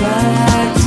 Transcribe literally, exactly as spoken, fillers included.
Back.